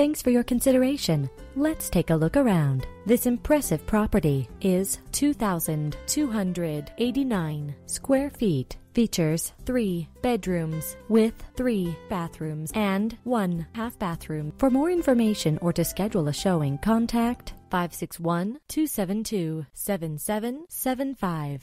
Thanks for your consideration. Let's take a look around. This impressive property is 2,289 square feet. Features 3 bedrooms with 3 bathrooms and 1 half bathroom. For more information or to schedule a showing, contact 561-272-7775.